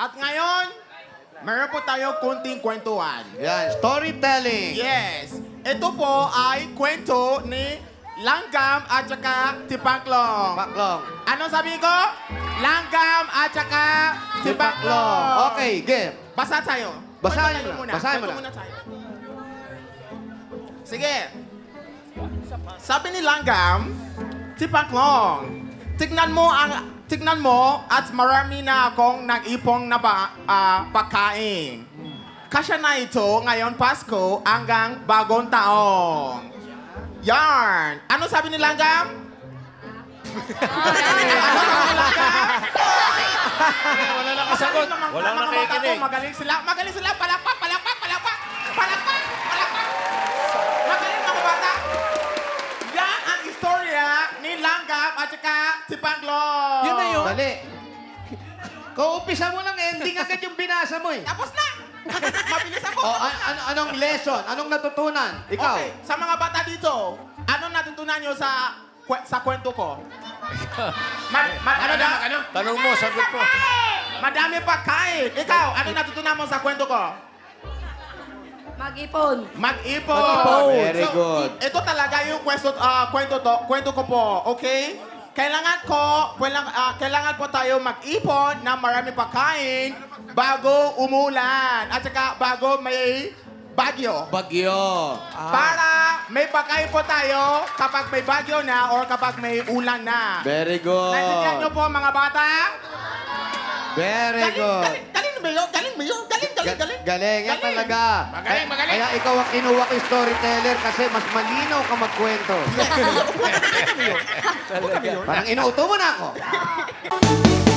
At ngayon, meron po tayo kunting kwentuhan. Yes, storytelling. Yes. Ito po ay kwento ni Langgam at saka Tipaklong. Tipaklong. Anong sabi ko? Langgam at saka Tipaklong. Okay, game. Basa tayo. Basahin mo na. Basahin mo na. Sige. Sabi ni Langgam, Tipaklong, tignan mo at marami na akong nag-ipong na pagkain. Kasya na ito ngayon Pasko hanggang bagong taong. Yarn! Ano sabi ni Langgam? Ano sabi ni Langgam? Wala na kasagot. Wala na kakikinig. Magaling sila. Magaling sila. Palakpak, palakpak, palakpak. Palakpak, palakpak. Magaling mga bata. Yan ang istorya ni Langgam at saka Tipaklong. Yun na yun. Dali. Kaumpisa mo ng ending agad yung binasa mo eh. Tapos na. Mabilis ako. Oh, anong lesson? Anong natutunan? Ikaw? Okay, sa mga bata dito, anong natutunan nyo sa kwento ko? Ano? Tanong mo, sagot ko. Madami pa kain. Ikaw, anong natutunan mo sa kwento ko? Mag-ipon. Mag-ipon. Very good. Ito talaga yung kwento ko po, okay? Kailangan po tayo mag-ipon na marami pagkain bago umulan at saka bago may bagyo. Bagyo. Ah. Para may pagkain po tayo kapag may bagyo na or kapag may ulan na. Very good. Naintindihan niyo po mga bata? Very good. Galing yan talaga. Magaling. Kaya ikaw ang kinuha ko storyteller kasi mas malinaw ka magkwento. Parang inuuto mo na ako.